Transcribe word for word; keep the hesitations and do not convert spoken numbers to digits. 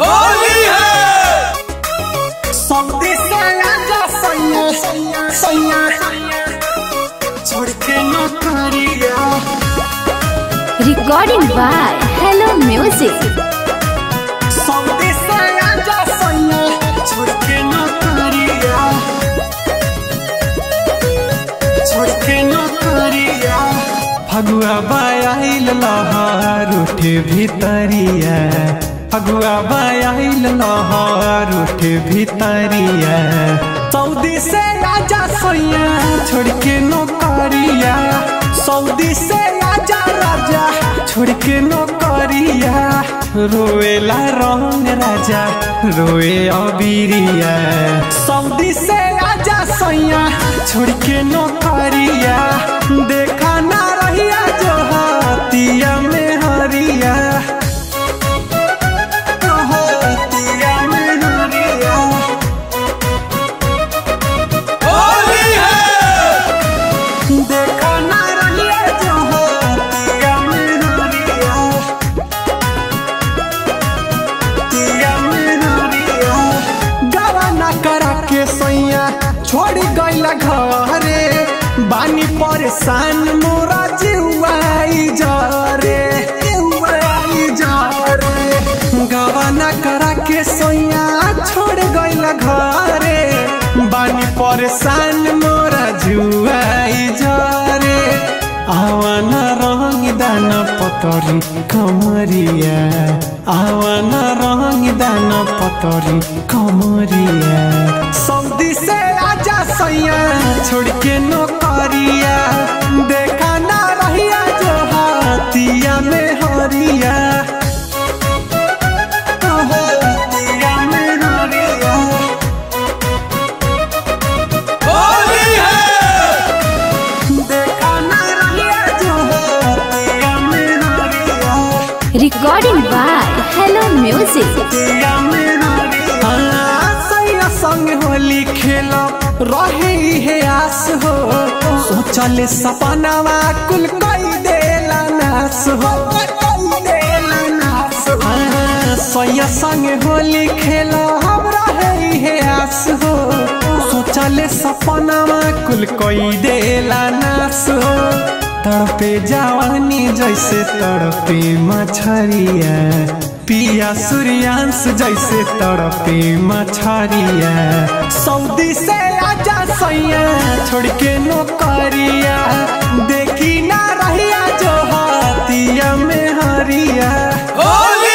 होली है। सौदे से आजा सैया सैया छोड़ के न करिया। Recording by hello music. सौदे से आजा सैया छोड़ के न करिया छोड़ के न करिया। फगुआ बाया लहर उठे भीतरिया फगुआ बाया लहर उठे भीतरिया। सऊदी से राजा सैया छोड़ के नौकरिया सऊदी से राजा राजा छोड़ के नौकरिया। रोएला रंग राजा रोए अबीरिया सऊदी से राजा सैया छोड़ के नौकरिया। देखा ना रहिया जो हतिया में हरिया छोड़ गईला घरे बानी परेशान मोरा जीवा जरे गवाना करा के सैया छोड़ गईला घरे बानी परेशान मोरा जुआ जरे। आवाना रंग दाना पतरी कमरिया आवाना रंग दाना पतरी कमरिया। सऊदी से आजा सैया छोड़ के नौकरिया देखा ना रहिया जो हतिया में हरिया। Recording by hello music. सैया संग होली खेलो रहे है आस हो सोचले सपनावा कुल कई देला नास हो सैया संग होली खेलो हम रहे है आस हो सोचले सपनावा कुल कई देला नास हो। तड़पे जवानी जैसे तड़पे मछरिया पिया सूर्यांश जैसे तड़पे मछरिया। सऊदी से आजा सैया छोड़ के नौकरिया देखी ना रहिया जो हतिया में हरिया।